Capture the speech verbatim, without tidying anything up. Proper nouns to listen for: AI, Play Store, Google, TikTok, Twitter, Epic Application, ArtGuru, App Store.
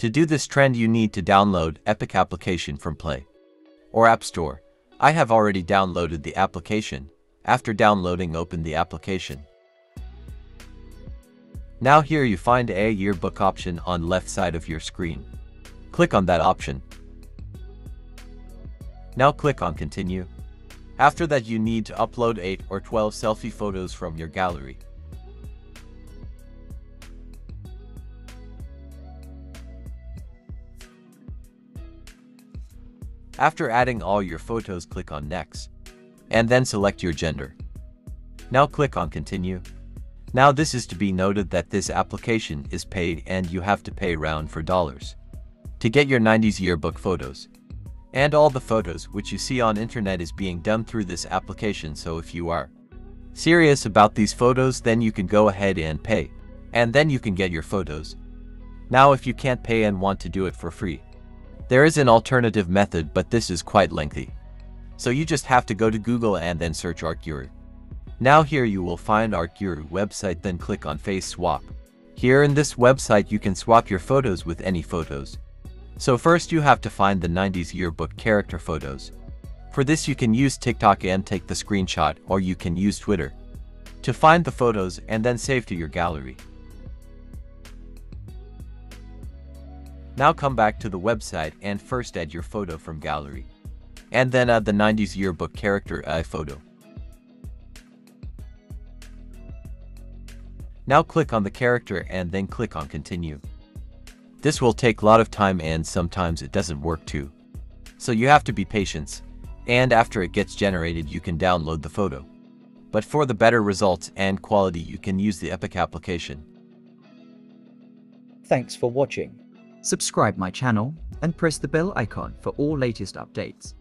To do this trend, you need to download Epic Application from Play or App Store. I have already downloaded the application. After downloading, open the application. Now here you find a yearbook option on left side of your screen. Click on that option. Now click on continue. After that, you need to upload eight or twelve selfie photos from your gallery. After adding all your photos, click on next, and then select your gender. Now click on continue. Now this is to be noted that this application is paid and you have to pay around four dollars to get your nineties yearbook photos. And all the photos which you see on internet is being done through this application, so if you are serious about these photos, then you can go ahead and pay, and then you can get your photos. Now if you can't pay and want to do it for free, there is an alternative method, but this is quite lengthy. So you just have to go to Google and then search ArtGuru. Now here you will find ArtGuru website, then click on Face Swap. Here in this website you can swap your photos with any photos. So first you have to find the nineties yearbook character photos. For this you can use TikTok and take the screenshot, or you can use Twitter to find the photos and then save to your gallery. Now come back to the website and first add your photo from gallery. And then add the nineties yearbook character A I photo. Now click on the character and then click on continue. This will take a lot of time and sometimes it doesn't work too. So you have to be patient, and after it gets generated you can download the photo. But for the better results and quality you can use the Epic application. Thanks for watching. Subscribe my channel and press the bell icon for all latest updates.